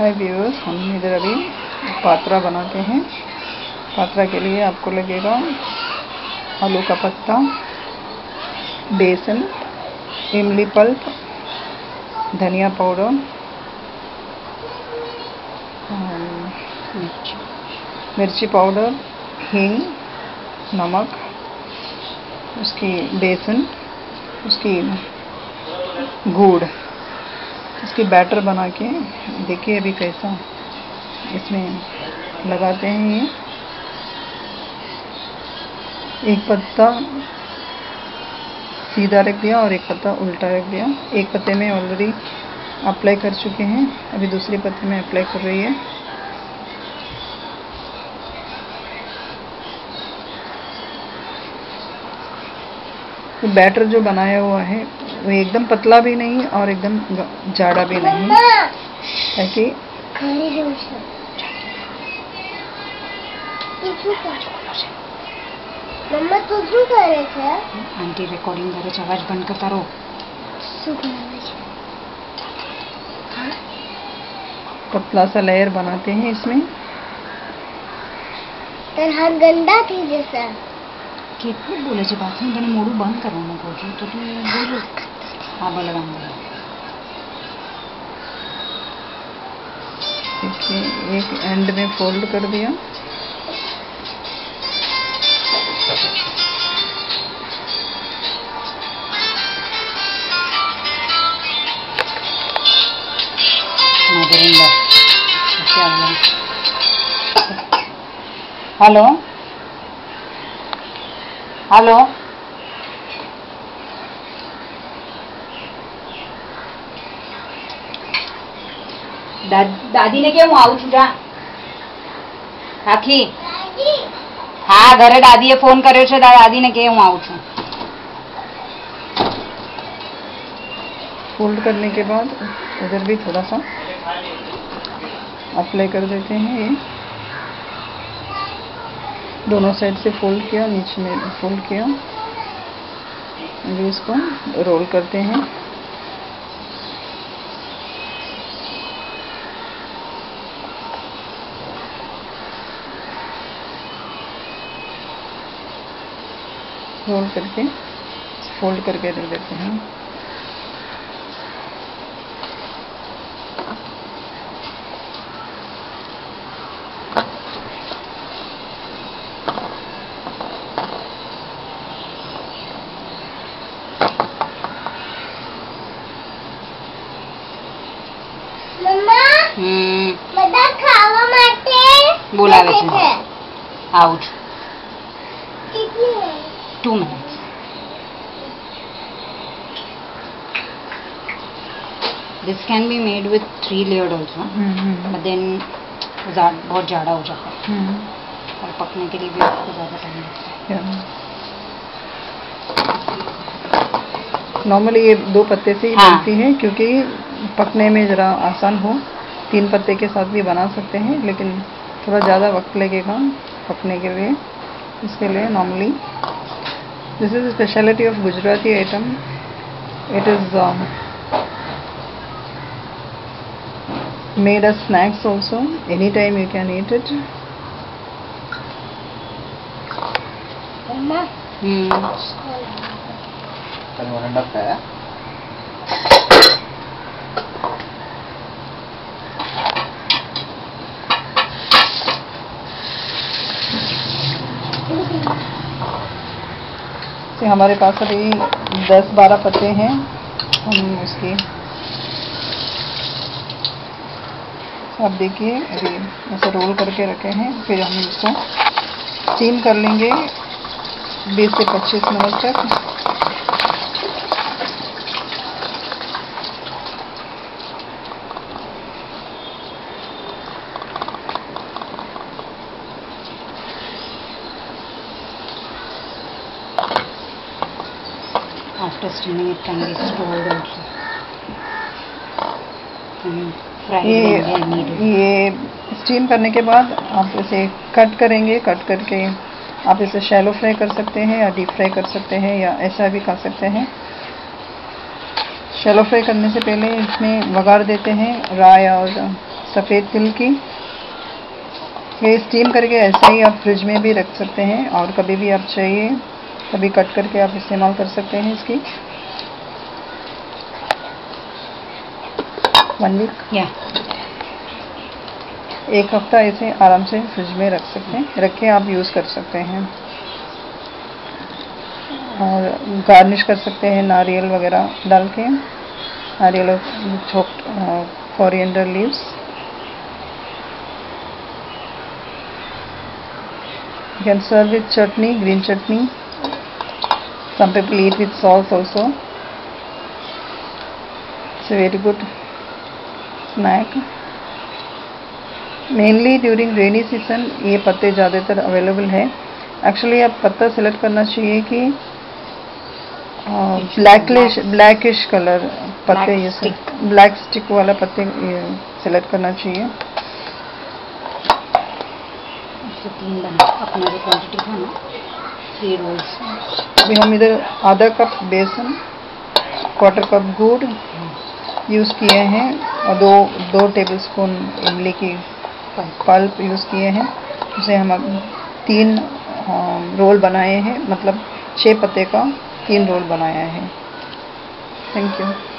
हाय viewers, हम इधर अभी पात्रा बनाते हैं। पात्रा के लिए आपको लगेगा आलू का पत्ता, बेसन, इमली पल्प, धनिया पाउडर, मिर्ची पाउडर, हींग, नमक, उसकी बेसन, उसकी गुड़। इसकी बैटर बना के देखिए अभी कैसा इसमें लगाते हैं। ये एक पत्ता सीधा रख दिया और एक पत्ता उल्टा रख दिया। एक पत्ते में ऑलरेडी अप्लाई कर चुके हैं, अभी दूसरे पत्ते में अप्लाई कर रही है। तो बैटर जो बनाया हुआ है वो एकदम पतला भी नहीं और एकदम जाड़ा भी नहीं, ताकि मम्मा तो जो कर रहे थे आंटी रिकॉर्डिंग करे, आवाज बंद करता रहो। पतला सा लेयर बनाते हैं इसमें। तरह गंदा थी जैसा केतू बोले जो बात नहीं, मैंने मोड़ू बंद करवाना बोलू तो तू बोलो हाँ बोला बंद। देखिए एक एंड में फोल्ड कर दिया। हेलो हेलो, दादी ने केम आऊ छूटा आखी हाँ घरे दादी फोन कर्यो छे। दादी ने केम आऊ छू। फोल्ड करने के बाद उधर भी थोड़ा सा अप्लाई कर देते हैं। ये दोनों साइड से फोल्ड किया, नीचे में फोल्ड किया, इसको रोल करते हैं। रोल करके फोल्ड करके रख देते हैं। बोलावे छे out 2 minutes। This can be made with 3 layered also, but then बहुत ज़्यादा हो जाता है और पकने के लिए भी आपको ज़्यादा टाइम लगता है। नॉर्मली ये 2 पत्ते से ही बनती है क्योंकि पकने में ज़रा आसान हो। 3 पत्ते के साथ भी बना सकते हैं, लेकिन थोड़ा ज़्यादा वक्त लगेगा पकने के लिए। इसके लिए normally this is speciality of Gujarati item. It is made as snacks also, any time you can eat it. तो हमारे पास अभी 10-12 पत्ते हैं। हम उसकी आप देखिए अभी ऐसे रोल करके रखे हैं, फिर हम इसको स्टीम कर लेंगे 20 से 25 मिनट तक। After steaming it can be stored also. Fried ये स्टीम करने के बाद आप इसे कट करेंगे। कट करके आप इसे शैलो फ्राई कर सकते हैं या डीप फ्राई कर सकते हैं या ऐसा भी खा सकते हैं। शैलो फ्राई करने से पहले इसमें वगाड़ देते हैं राय और सफ़ेद तिल की। ये स्टीम करके ऐसे ही आप फ्रिज में भी रख सकते हैं और कभी भी आप चाहिए कभी कट करके आप इस्तेमाल कर सकते हैं इसकी। 1 वीक या 1 हफ्ता ऐसे आराम से फ्रिज में रख सकते हैं, रख के आप यूज़ कर सकते हैं और गार्निश कर सकते हैं नारियल वगैरह डाल के, नारियल और chopped coriander leaves. You can serve with chutney, green chutney. Some people eat with sauce also. It's a very good snack. Mainly during rainy season ये पत्ते ज़्यादातर अवेलेबल है। Actually आप पत्ता सेलेक्ट करना चाहिए कि ब्लैकिश कलर पत्ते, ये ब्लैक स्टिक वाला पत्ते सेलेक्ट करना चाहिए। अपना जो क्वांटिटी था ना 3 रोल्स। अभी हम इधर आधा कप बेसन, 1/4 कप गुड़ यूज़ किए हैं और 2 टेबलस्पून इमली की पल्प यूज़ किए हैं। उसे हम 3 रोल बनाए हैं, मतलब 6 पत्ते का 3 रोल बनाया है। Thank you.